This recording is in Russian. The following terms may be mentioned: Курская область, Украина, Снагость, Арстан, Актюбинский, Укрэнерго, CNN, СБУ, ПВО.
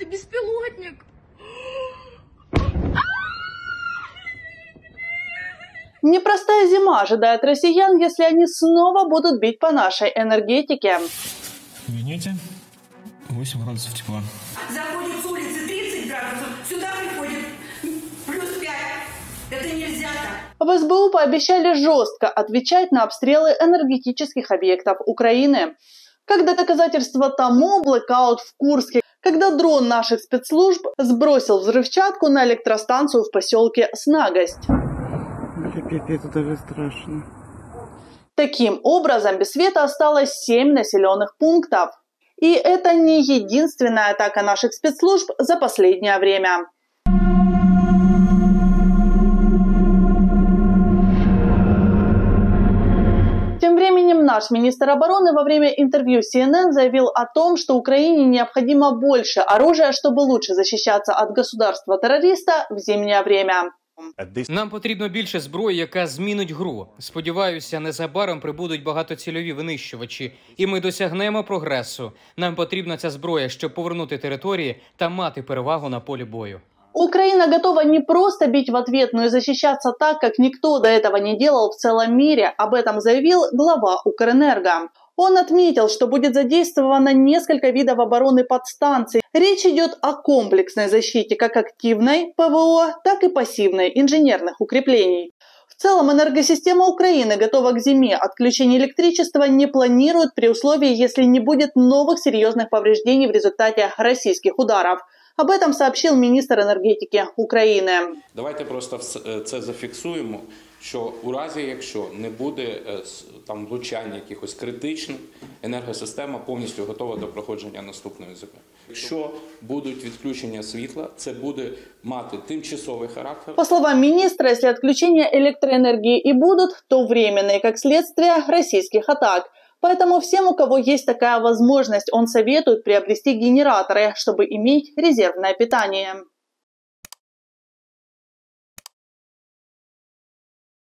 это беспилотник. Непростая зима ожидает россиян, если они снова будут бить по нашей энергетике. В Венете 8 градусов тепла. Заходит с улицы 30 градусов, сюда приходит плюс 5. Это нельзя так. В СБУ пообещали жестко отвечать на обстрелы энергетических объектов Украины. Когда доказательство тому блэкаут в Курске, когда дрон наших спецслужб сбросил взрывчатку на электростанцию в поселке Снагость. Капец, это же страшно. Таким образом, без света осталось 7 населенных пунктов. И это не единственная атака наших спецслужб за последнее время. Тем временем наш министр обороны во время интервью CNN заявил о том, что Украине необходимо больше оружия, чтобы лучше защищаться от государства-террориста в зимнее время. Нам потрібно більше зброї, яка змінить гру. Сподіваюся, незабаром прибудуть багатоцільові винищувачі, і ми досягнемо прогресу. Нам потрібна ця зброя, щоб повернути території та мати перевагу на полі бою. Украина готова не просто бить в ответ, но и защищаться так, как никто до этого не делал в целом мире. Об этом заявил глава Укрэнерго. Он отметил, что будет задействовано несколько видов обороны подстанций. Речь идет о комплексной защите как активной ПВО, так и пассивной инженерных укреплений. В целом энергосистема Украины готова к зиме. Отключение электричества не планируют при условии, если не будет новых серьезных повреждений в результате российских ударов. Об этом сообщил министр энергетики Украины. Давайте просто це зафіксуємо, що у разі, якщо не буде там влучання якихось критичних, енергосистема повністю готова до проходження наступної зими. Якщо будуть відключення світла, це буде мати тимчасовий характер. По словам министра, если отключения электроэнергии и будут, то временные, как следствие российских атак. Поэтому всем, у кого есть такая возможность, он советует приобрести генераторы, чтобы иметь резервное питание.